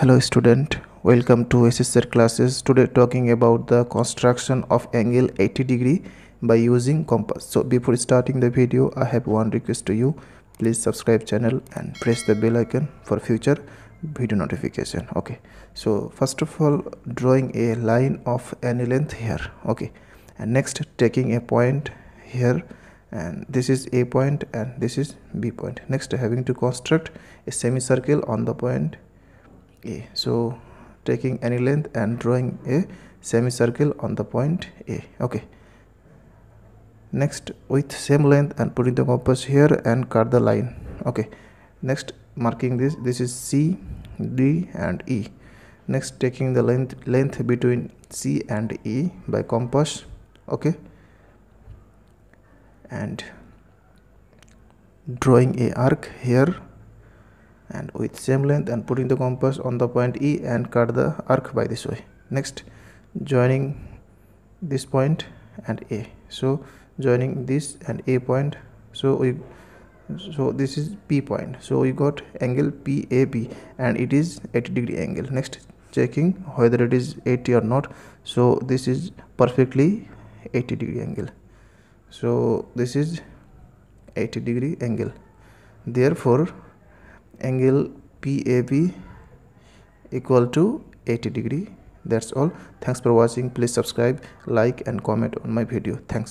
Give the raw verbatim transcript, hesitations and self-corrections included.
Hello student, welcome to S H SIR classes. Today talking about the construction of angle eighty degree by using compass. So before starting the video, I have one request to you. Please subscribe channel and press the bell icon for future video notification. Okay, so first of all, drawing a line of any length here. Okay, and next taking a point here, and this is A point and this is B point. Next having to construct a semicircle on the point A. So taking any length and drawing a semicircle on the point A. Okay, next with same length and putting the compass here and cut the line. Okay, next marking this this is C, D and E. Next taking the length length between C and E by compass. Okay, and drawing a arc here and with same length and putting the compass on the point E and cut the arc by this way. Next joining this point and A, so joining this and A point, so we so this is P point, so we got angle P A B and it is eighty degree angle. Next checking whether it is eighty or not, so this is perfectly eighty degree angle, so this is eighty degree angle. Therefore angle P A B equal to eighty degree. That's all. Thanks for watching. Please subscribe, like and comment on my video. Thanks.